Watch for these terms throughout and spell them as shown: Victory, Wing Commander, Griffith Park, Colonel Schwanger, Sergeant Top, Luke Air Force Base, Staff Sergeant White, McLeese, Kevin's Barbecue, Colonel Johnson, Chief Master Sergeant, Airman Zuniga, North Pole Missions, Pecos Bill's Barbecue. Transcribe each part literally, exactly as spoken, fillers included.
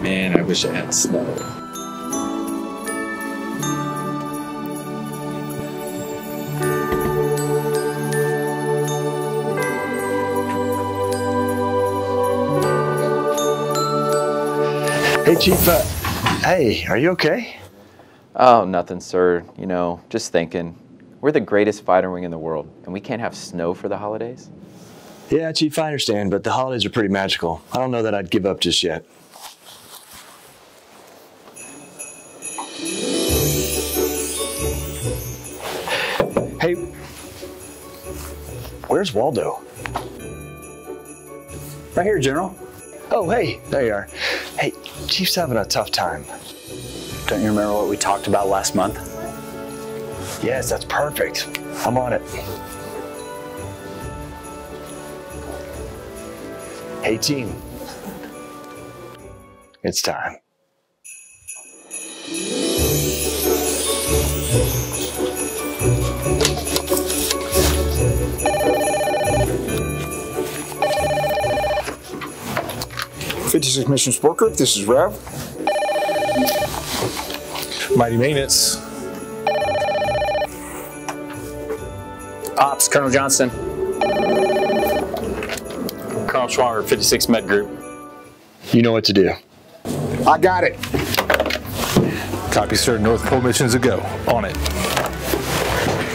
Man, I wish I had snow. Hey, Chief. Uh, hey, are you okay? Oh, nothing, sir. You know, just thinking. We're the greatest fighter wing in the world, and we can't have snow for the holidays? Yeah, Chief, I understand, but the holidays are pretty magical. I don't know that I'd give up just yet. Hey, where's Waldo? Right here, General. Oh, hey, there you are. Hey, Chief's having a tough time. Don't you remember what we talked about last month? Yes, that's perfect. I'm on it. Hey, team. It's time. fifty-six Missions Support Group, this is Rev. Mighty Maintenance. Ops, Colonel Johnson. Colonel Schwanger, fifty-six Med Group. You know what to do. I got it. Copy, sir. North Pole Missions a go. On it.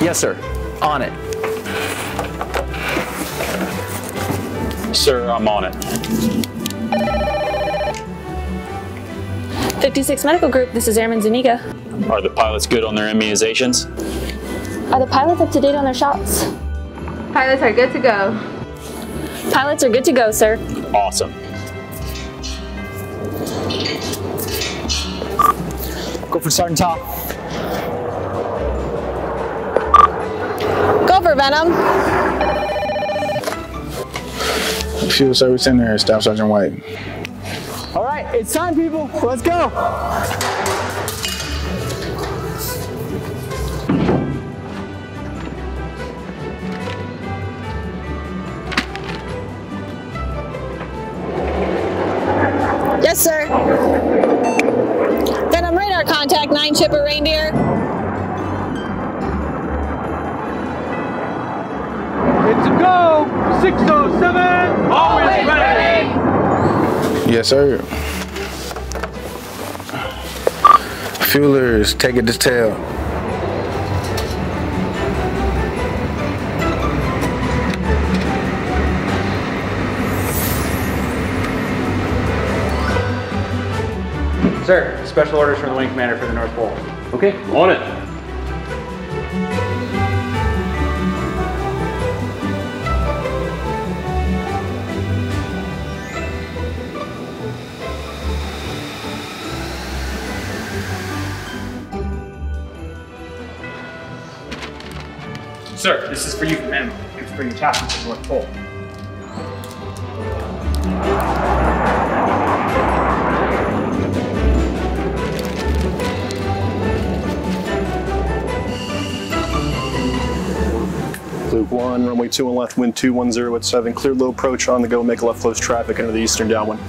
Yes, sir. On it. Sir, I'm on it. fifty-six Medical Group, this is Airman Zuniga. Are the pilots good on their immunizations? Are the pilots up to date on their shots? Pilots are good to go. Pilots are good to go, sir. Awesome. Go for Sergeant Top. Go for Venom. Fuel service in there, Staff Sergeant White. All right, it's time, people. Let's go. Yes, sir. Venom radar contact, nine chipper reindeer. It's a go. six oh seven. Always ready. Yes, sir. Fuelers, take it to tail. Sir, special orders from the Wing Commander for the North Pole. Okay, on it. Sir, this is for you from him. It's for your chaplain to the North Pole. Luke one, runway two and left, wind two ten at seven. Clear low approach on the go, make a left close traffic under the eastern downwind.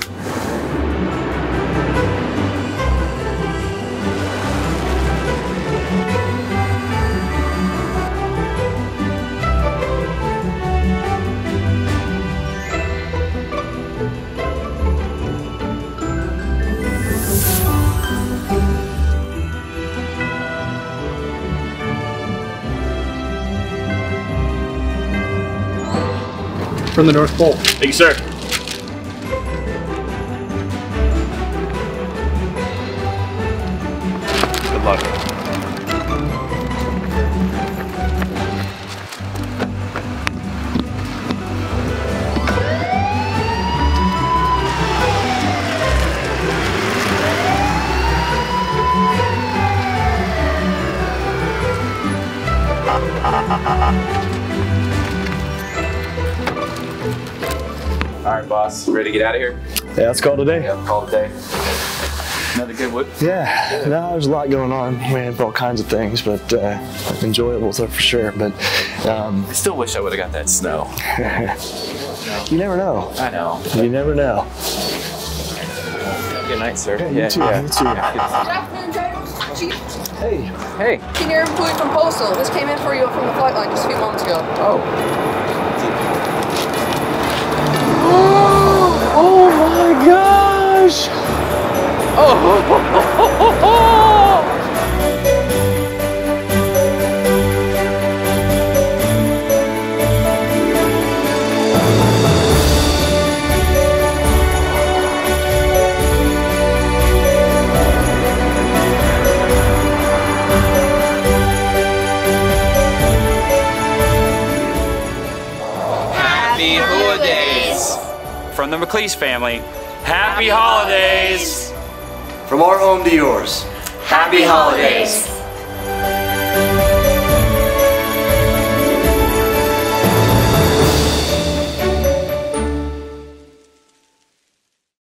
From the North Pole. Thank you, sir. Good luck. All right, boss. Ready to get out of here? Yeah, let's call today. Yeah, call today. Another good week? Yeah, yeah. No, there's a lot going on. We have all kinds of things, but uh, enjoyable, so for sure. But um, I still wish I would have got that snow. You never know. I know. You never know. Good night, sir. Yeah, you yeah. too. Yeah, you too. Yeah. Good afternoon, Chief. Hey. Hey. Senior employee from Postal. This came in for you from the flight line just a few moments ago. Oh. Oh, oh my gosh. Oh. Oh, oh, oh, oh, oh. From the McLeese family, happy, happy holidays. holidays! From our home to yours, happy, happy holidays! holidays.